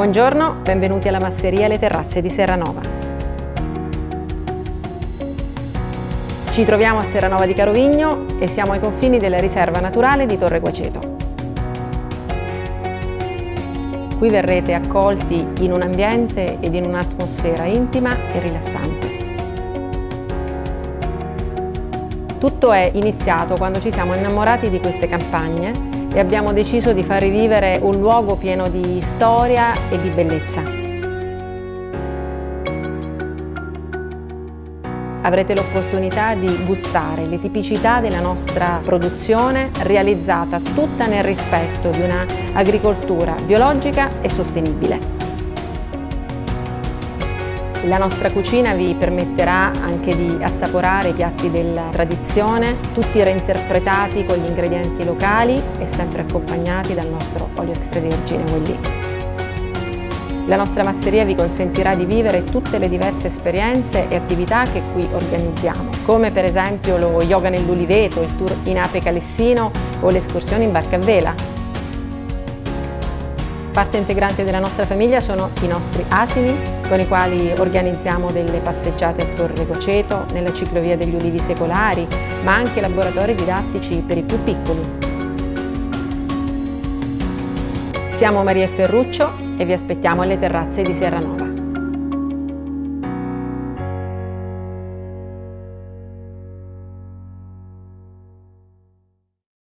Buongiorno, benvenuti alla Masseria Le Terrazze di Serranova. Ci troviamo a Serranova di Carovigno e siamo ai confini della riserva naturale di Torre Guaceto. Qui verrete accolti in un ambiente ed in un'atmosfera intima e rilassante. Tutto è iniziato quando ci siamo innamorati di queste campagne e abbiamo deciso di far rivivere un luogo pieno di storia e di bellezza. Avrete l'opportunità di gustare le tipicità della nostra produzione, realizzata tutta nel rispetto di un'agricoltura biologica e sostenibile. La nostra cucina vi permetterà anche di assaporare i piatti della tradizione, tutti reinterpretati con gli ingredienti locali e sempre accompagnati dal nostro olio extravergine Molì. La nostra masseria vi consentirà di vivere tutte le diverse esperienze e attività che qui organizziamo, come per esempio lo yoga nell'uliveto, il tour in ape calessino o le escursioni in barca a vela. Parte integrante della nostra famiglia sono i nostri asini, con i quali organizziamo delle passeggiate a Torre Coceto, nella ciclovia degli ulivi secolari, ma anche laboratori didattici per i più piccoli. Siamo Maria Ferruccio e vi aspettiamo alle terrazze di Serranova.